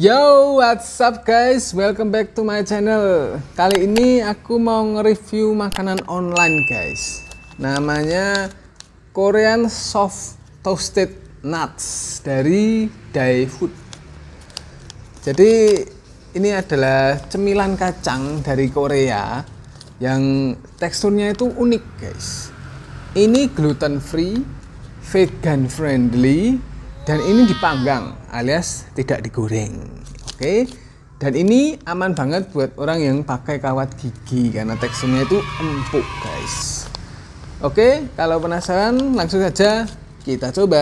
Yo, what's up guys? Welcome back to my channel. Kali ini aku mau nge-review makanan online guys. Namanya Korean Soft Toasted Nuts dari Daifood. Jadi ini adalah cemilan kacang dari Korea yang teksturnya itu unik guys. Ini gluten free, vegan friendly, dan ini dipanggang alias tidak digoreng. Oke. Dan ini aman banget buat orang yang pakai kawat gigi karena teksturnya itu empuk guys. Oke, kalau penasaran langsung saja kita coba.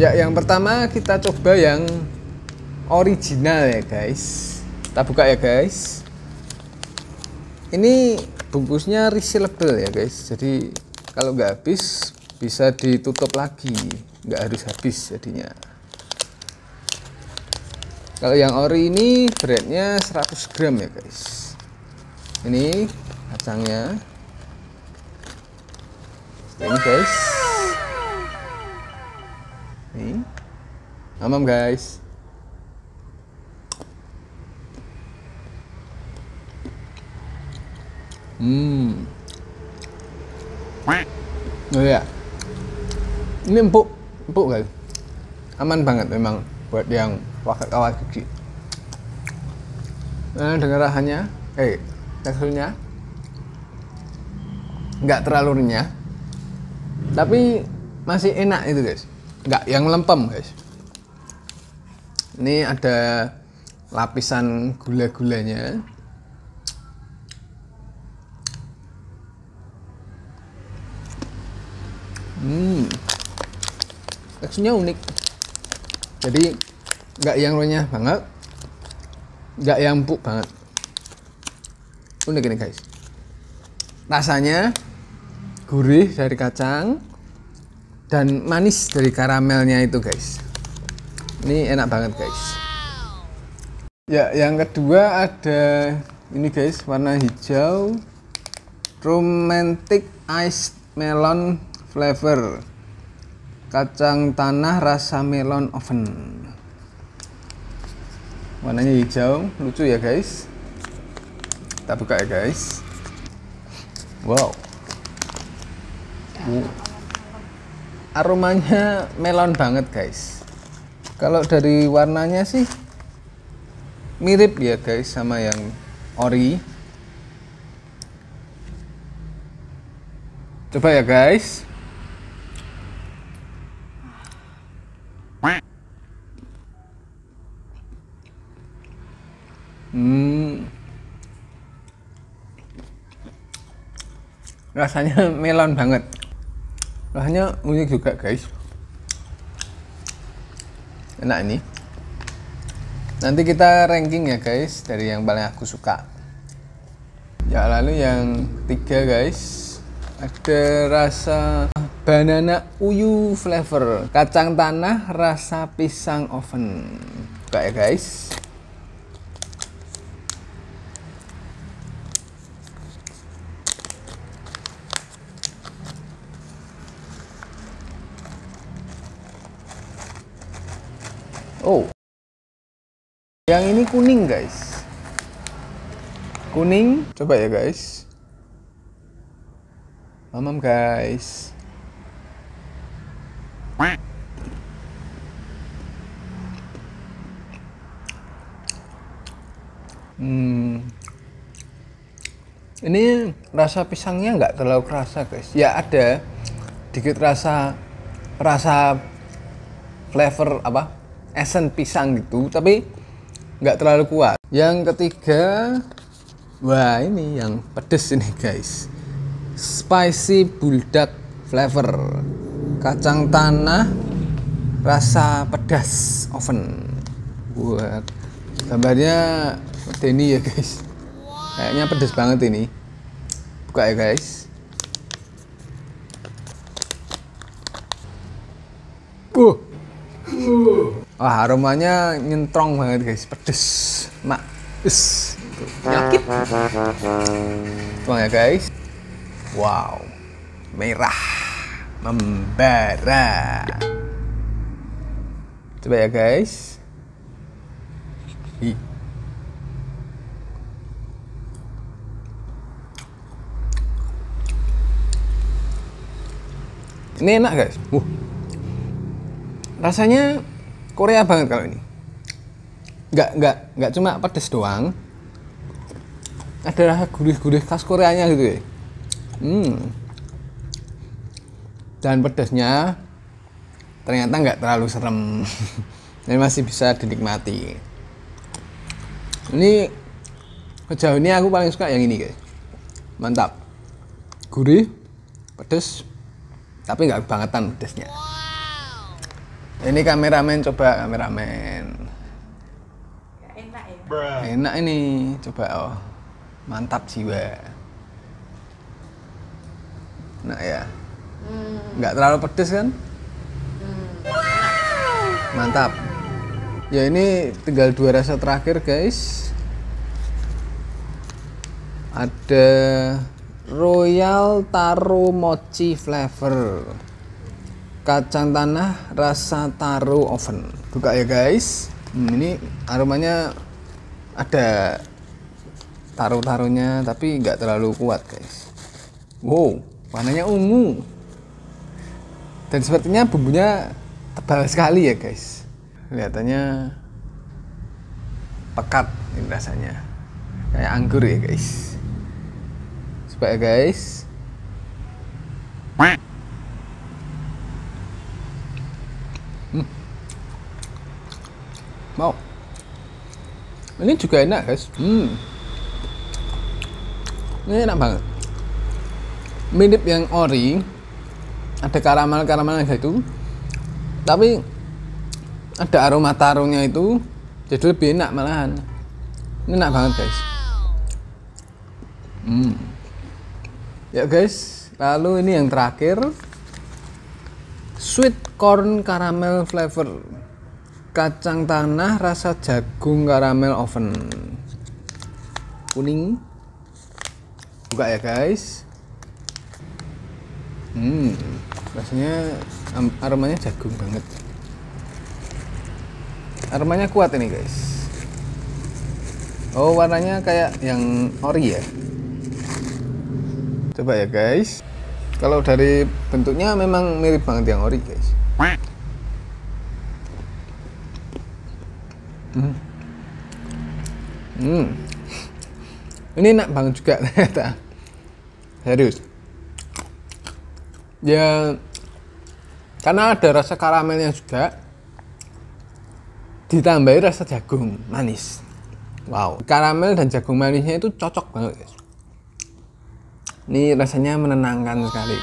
Ya, yang pertama kita coba yang original ya guys. Kita buka ya guys. Ini bungkusnya resealable ya guys. Jadi kalau nggak habis bisa ditutup lagi, nggak harus habis jadinya. Kalau yang ori ini beratnya 100 gram ya guys. Ini kacangnya ini guys, ini amam guys. Oh ya, ini empuk guys, aman banget memang buat yang pakai kawat gigi. Nah, dengan rasanya, teksturnya nggak terlalu renyah, tapi masih enak itu guys, nggak yang melempem guys. Ini ada lapisan gula-gulanya. Teksturnya unik, jadi nggak yang renyah banget, nggak yang empuk banget. Unik ini guys, rasanya gurih dari kacang dan manis dari karamelnya itu guys. Ini enak banget guys. Ya, yang kedua ada ini guys, warna hijau, romantic iced melon flavor, kacang tanah rasa melon oven. Warnanya hijau, lucu ya guys. Kita buka ya guys. Wow, aromanya melon banget guys. Kalau dari warnanya sih mirip ya guys sama yang ori. Coba ya guys. Rasanya melon banget. Rasanya unik juga guys. Enak ini. Nanti kita ranking ya guys, dari yang paling aku suka. Ya, lalu yang ketiga guys, ada rasa banana uyu flavor, kacang tanah rasa pisang oven. Buka ya guys. Oh, yang ini kuning guys, kuning. Coba ya guys, mamam guys. Ini rasa pisangnya nggak terlalu kerasa guys. Ya, ada dikit rasa flavor apa? Esen pisang gitu, tapi nggak terlalu kuat. Yang ketiga, wah ini yang pedes ini guys, spicy buldak flavor, kacang tanah rasa pedas oven. Buat gambarnya ini ya guys, kayaknya pedes banget ini. Buka ya guys. Wah, aromanya nyentrong banget guys, pedes, manis, nyakit. Tuang ya guys. Wow, merah membara. Coba ya guys. Ini enak guys. Rasanya Korea banget kalau ini. Nggak cuma pedes doang. Ada rasa gurih-gurih khas Koreanya gitu ya. Dan pedesnya ternyata nggak terlalu serem. Ini masih bisa dinikmati. Ini sejauh ini aku paling suka yang ini guys. Mantap. Gurih, pedes, tapi nggak kebangetan pedesnya. Wow. Ini kameramen, coba kameramen. Enak ya. Enak ini, coba. Oh, mantap jiwa. Enak ya. Nggak terlalu pedes kan? Wow. Mantap. Ya ini tinggal 2 rasa terakhir guys. Ada Royal Taro Mochi Flavor, kacang tanah rasa taro oven. Buka ya guys. Ini aromanya ada taro-taronya tapi nggak terlalu kuat guys. Wow, warnanya ungu. Dan sepertinya bumbunya tebal sekali ya guys. Kelihatannya pekat ini rasanya. Kayak anggur ya guys. Coba ya guys. Mau. Ini juga enak guys. Ini enak banget. Mirip yang ori. Ada karamel-karamelnya gitu. Tapi ada aroma taruhnya itu. Jadi lebih enak malahan. Ini enak banget guys. Ya guys, lalu ini yang terakhir, sweet corn caramel flavor, kacang tanah rasa jagung karamel oven, kuning. Buka ya guys. Rasanya aromanya jagung banget. Aromanya kuat ini guys. Oh, warnanya kayak yang ori ya. Coba ya guys, kalau dari bentuknya memang mirip banget yang ori guys. Ini enak banget juga ternyata, serius. Ya, karena ada rasa karamelnya juga, ditambahi rasa jagung manis. Wow, karamel dan jagung manisnya itu cocok banget guys. Ini rasanya menenangkan sekali.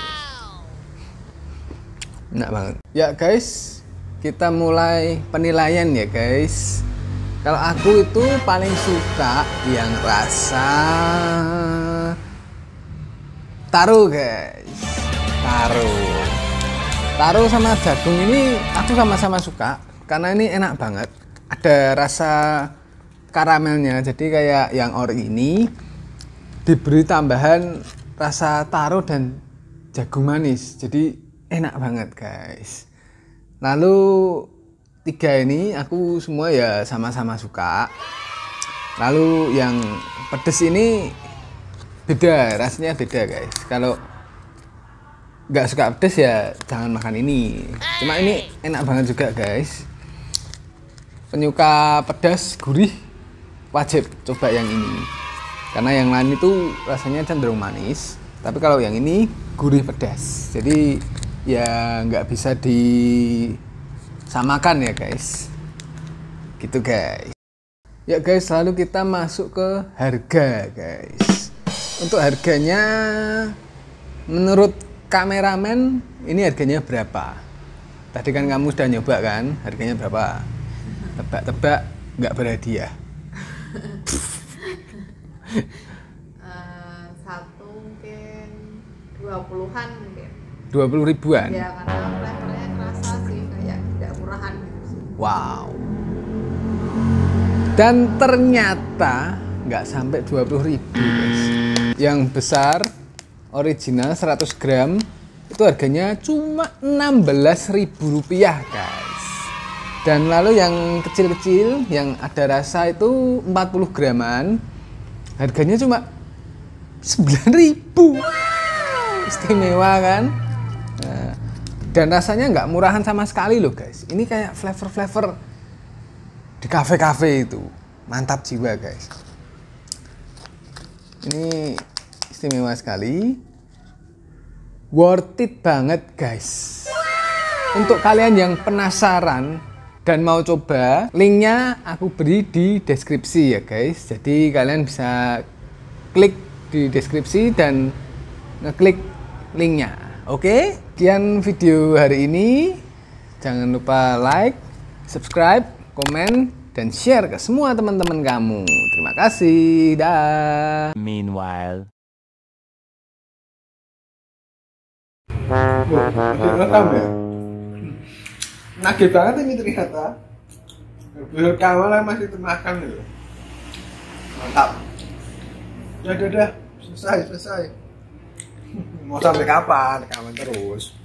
Enak banget. Ya guys, kita mulai penilaian ya guys. Kalau aku itu paling suka yang rasa taro guys. Taro sama jagung ini aku sama-sama suka. Karena ini enak banget. Ada rasa karamelnya. Jadi kayak yang ori ini diberi tambahan rasa taro dan jagung manis, jadi enak banget guys. Lalu 3 ini aku semua ya sama-sama suka. Lalu yang pedes ini beda, rasanya beda guys. Kalau nggak suka pedes ya jangan makan ini. Cuma ini enak banget juga guys. Penyuka pedas gurih wajib coba yang ini. Karena yang lain itu rasanya cenderung manis, tapi kalau yang ini gurih pedas. Jadi ya nggak bisa disamakan ya guys. Gitu guys. Ya guys, lalu kita masuk ke harga guys. Untuk harganya, menurut kameramen ini harganya berapa? Tadi kan kamu sudah nyoba kan, harganya berapa? Tebak-tebak, nggak berhadiah. 1 mungkin 20-an mungkin. 20 ribuan. Ya, karena flavornya kerasa sih, kayak tidak murahan gitu. Wow. Dan ternyata nggak sampai 20 ribu guys. Yang besar original 100 gram itu harganya cuma 16 ribu rupiah guys. Dan lalu yang kecil-kecil yang ada rasa itu 40 graman. Harganya cuma 9.000. Istimewa kan? Nah, dan rasanya nggak murahan sama sekali loh guys. Ini kayak flavor-flavor di kafe-kafe itu. Mantap jiwa guys. Ini istimewa sekali. Worth it banget guys. Untuk kalian yang penasaran dan mau coba, linknya aku beri di deskripsi ya guys. Jadi kalian bisa klik di deskripsi dan ngeklik linknya. Oke, sekian video hari ini. Jangan lupa like, subscribe, komen, dan share ke semua teman-teman kamu. Terima kasih, dah. Meanwhile. Nagih banget ini ternyata. Belum kawalah masih termakan loh. Mantap. Ya udah, selesai. Mau sampai kapan? Kapan terus?